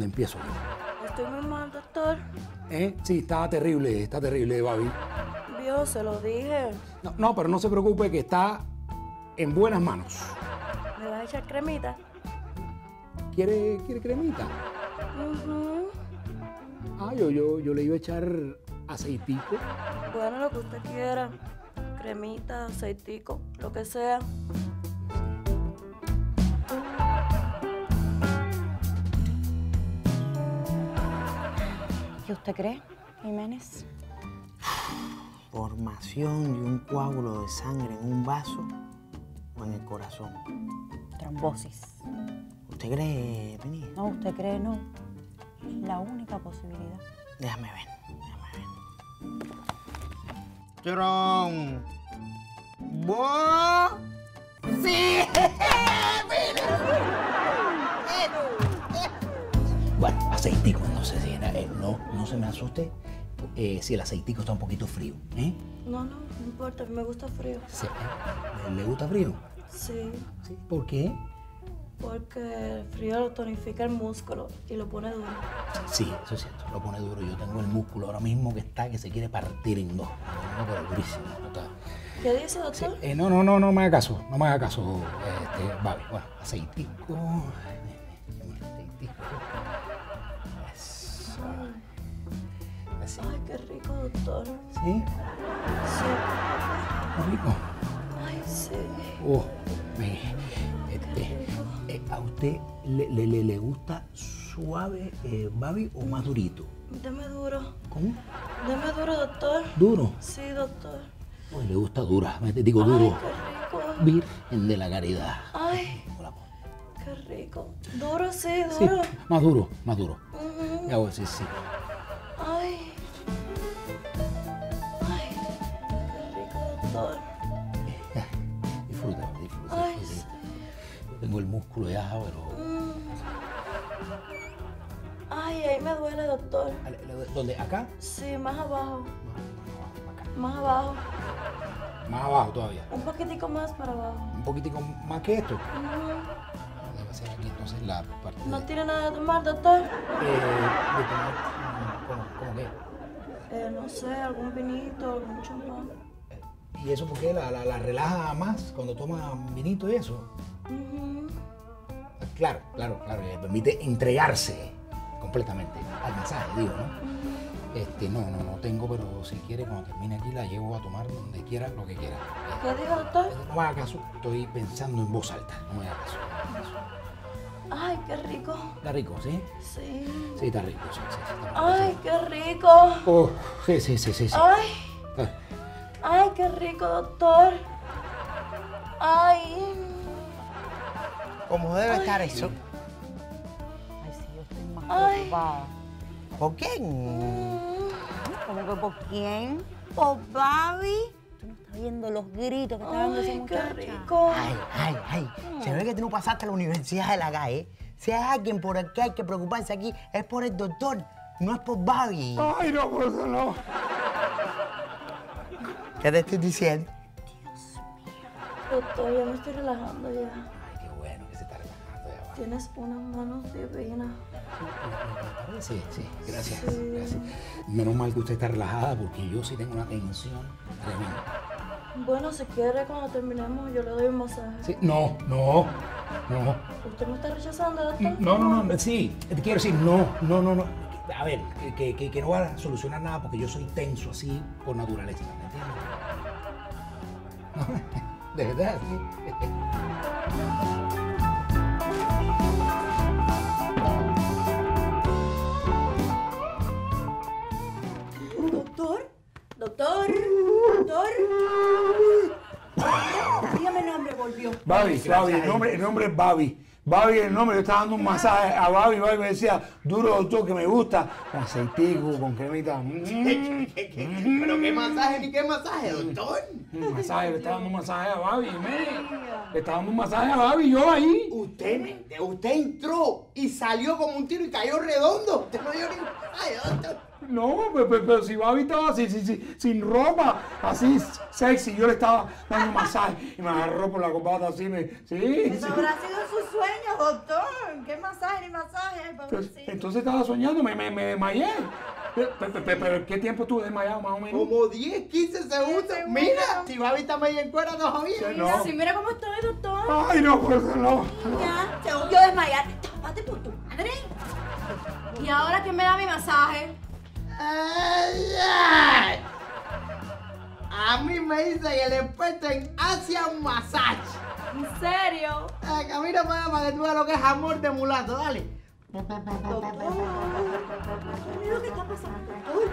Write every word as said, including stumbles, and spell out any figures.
dónde empiezo. Estoy muy mal, doctor. ¿Eh? Sí, está terrible, está terrible, Babi. Yo se lo dije. No, no, pero no se preocupe que está en buenas manos. ¿Me vas a echar cremita? ¿Quiere, quiere cremita? Uh-huh. Ah, yo, yo, yo le iba a echar aceitico. Bueno, lo que usted quiera. Cremita, aceitico, lo que sea. ¿Qué usted cree, Jiménez? Formación de un coágulo de sangre en un vaso o en el corazón. Trombosis. ¿Usted cree, Penny? No, usted cree, no. La única posibilidad. Déjame ver, déjame ver. ¡Tron! ¡Bo! ¡Sí! Bueno, aceitico, no se llena. Eh, no, no se me asuste. Eh, si el aceitico está un poquito frío, ¿eh? No, no, no importa, me gusta frío. Sí, ¿eh? ¿Le gusta frío? Sí. Sí. ¿Por qué? Porque el frío lo tonifica el músculo y lo pone duro. Sí, eso es cierto, lo pone duro. Yo tengo el músculo ahora mismo que está, que se quiere partir en dos. No, pero durísimo. No está... ¿Qué dice, doctor? Sí. Eh, no, no, no, no me haga caso, no me haga caso, este, Babi. Bueno, aceitico. Aceitico. Eso. Sí. Ay, qué rico, doctor. ¿Sí? Sí. ¿Qué rico? Ay, sí. Oh, me, este, rico. Eh, ¿a usted le, le, le, le gusta suave, eh, Babi, o más durito? Deme duro. ¿Cómo? Deme duro, doctor. ¿Duro? Sí, doctor. Uy, le gusta dura, me digo Ay, duro. Qué rico. Virgen de la caridad. Ay, qué rico. Duro, sí, duro. Sí, más duro, más duro. Uh-huh. Ya voy, sí, sí. Ay. Ay, qué rico, doctor. Disfruta, disfruta. Ay, sí. Tengo el músculo ya, pero... Mm. Ay, ahí me duele, doctor. ¿Dónde? ¿Acá? Sí, más abajo. Más, más, más, más, acá. Más abajo. Más abajo todavía. Un poquitico más para abajo. ¿Un poquitico más que esto? No. Debe ser aquí entonces la parte... ¿No de... tiene nada de tomar, doctor? Eh, de tomar... ¿Cómo, cómo qué? Eh, no sé, algún vinito, algún champán. ¿Y eso por qué? ¿La, la, la relaja más cuando toma vinito y eso? Uh-huh. Claro, claro, claro, le permite entregarse completamente al mensaje, digo, ¿no? Uh-huh. Este, no, no, no tengo, pero si quiere, cuando termine aquí la llevo a tomar donde quiera, lo que quiera. ¿Qué dijo, doctor? No me haga caso, estoy pensando en voz alta, no me haga caso. No me haga caso. Ay, qué rico. Está rico, ¿sí? Sí. Sí, está rico, sí, sí, sí, está rico. Ay, sí. Qué rico. Oh, sí, sí, sí, sí, sí. Ay. Ay. Ay, qué rico, doctor. Ay. ¿Cómo debe Ay. Estar eso? Ay, sí, yo estoy más Ay. Preocupada. ¿Por quién? ¿Cómo que por quién? ¿Por Babi? Tú no estás viendo los gritos que está dando ese muchacho. ¡Qué rico! ¡Ay, ay, ay! Mm. Se ve que tú no pasaste a la Universidad de la G A E, ¿eh? Si hay alguien por el que hay que preocuparse aquí, es por el doctor, no es por Babi. ¡Ay, no, por eso no! ¿Qué te estoy diciendo? Dios mío. Doctor, yo me estoy relajando ya. Ay, qué bueno que se está relajando ya. Va. Tienes unas manos divinas. Sí, sí, gracias, sí. Gracias. Menos mal que usted está relajada porque yo sí tengo una tensión tremenda. Bueno, si quiere, cuando terminemos, yo le doy un masaje. Sí, no, no, no. ¿Usted me está rechazando, doctor? No, no, no, sí, te quiero decir, no, no, no, no. A ver, que, que, que no va a solucionar nada porque yo soy tenso así por naturaleza, ¿me entiendes? De verdad, sí. Doctor, doctor, doctor. Dígame el nombre, volvió. Babi, Babi, el nombre, el nombre es Babi. Babi es el nombre, yo estaba dando un masaje a Babi, Babi me decía, duro doctor, que me gusta, con aceitico, con cremita. ¿Qué, qué, qué? Pero qué masaje, ni qué masaje, doctor. Un masaje, le estaba dando un masaje a Babi, me. Le estaba dando un masaje a Babi, yo ahí. Usted, usted entró y salió como un tiro y cayó redondo. Usted no dio ni un masaje, doctor. No, pero, pero, pero si va a habitar así, si, si, sin ropa, así sexy. Yo le estaba dando masaje y me agarró por la corbata así. Me, sí, eso sí. Habrá sido su sueño, doctor. ¿Qué masaje ni masaje? Entonces, entonces estaba soñando, me, me, me desmayé. Pero, pero, pero, ¿qué tiempo estuve desmayado más o menos? Como diez, quince segundos. Mira, si va a habitar medio en cuera, no sabía. Sí, mira, no. Sí, mira cómo estoy, doctor. Ay, no, por eso no. Ya, según yo desmayarte, tápate por tu madre. ¿Y ahora quién me da mi masaje? Ay, ay. A mí me dicen el experto en Asian Massage. ¿En serio? Ay, a mí no me da para que tú veas lo que es amor de mulato, dale. Doctor, mira lo que está pasando.